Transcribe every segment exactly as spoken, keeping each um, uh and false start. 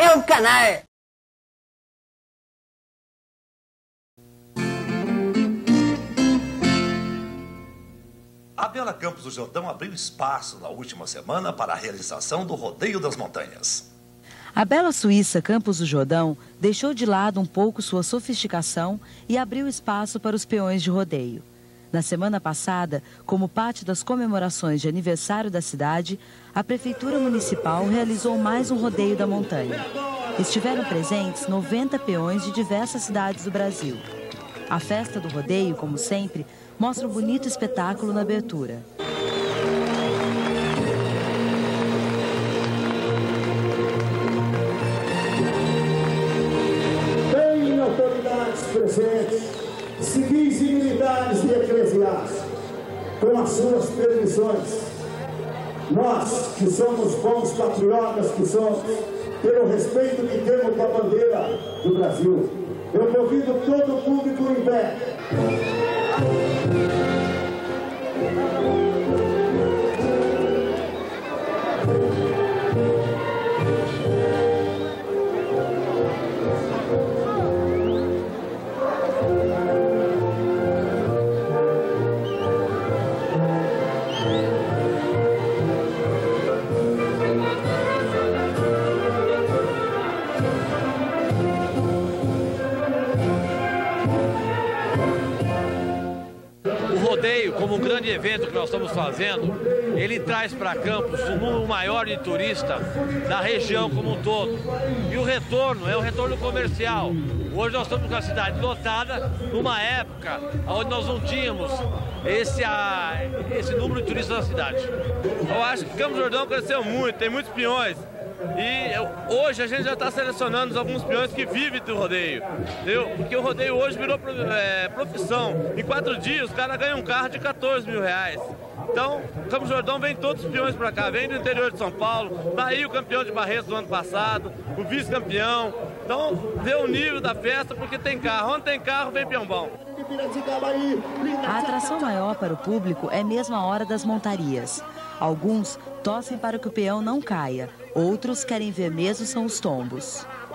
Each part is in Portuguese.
É um canal. A Viola Campos do Jordão abriu espaço na última semana para a realização do Rodeio das Montanhas. A bela suíça Campos do Jordão deixou de lado um pouco sua sofisticação e abriu espaço para os peões de rodeio. Na semana passada, como parte das comemorações de aniversário da cidade, a Prefeitura Municipal realizou mais um Rodeio da Montanha. Estiveram presentes noventa peões de diversas cidades do Brasil. A festa do rodeio, como sempre, mostra um bonito espetáculo na abertura. Tem autoridades presentes, civis e militares e eclesiásticos, com as suas permissões. Nós, que somos bons patriotas, que somos, pelo respeito que temos com a bandeira do Brasil, eu convido todo o público em pé. Como um grande evento que nós estamos fazendo, ele traz para Campos um número maior de turistas da região como um todo. E o retorno é um retorno comercial. Hoje nós estamos com a cidade lotada, numa época onde nós não tínhamos esse, a, esse número de turistas na cidade. Eu acho que Campos do Jordão cresceu muito, tem muitos peões. E hoje a gente já está selecionando alguns peões que vivem do rodeio, entendeu? Porque o rodeio hoje virou é, profissão. Em quatro dias, o cara ganha um carro de quatorze mil reais. Então, Campos do Jordão vem todos os peões para cá, vem do interior de São Paulo, tá aí o campeão de Barretos do ano passado, o vice-campeão. Então, vê o nível da festa porque tem carro. Onde tem carro, vem peão bom. A atração maior para o público é mesmo a hora das montarias. Alguns torcem para que o peão não caia, outros querem ver mesmo são os tombos. O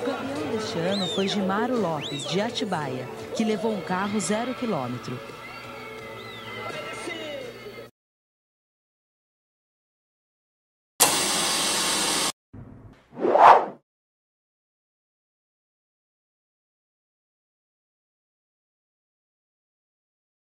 campeão deste ano foi Gimaro Lopes, de Atibaia, que levou um carro zero quilômetro.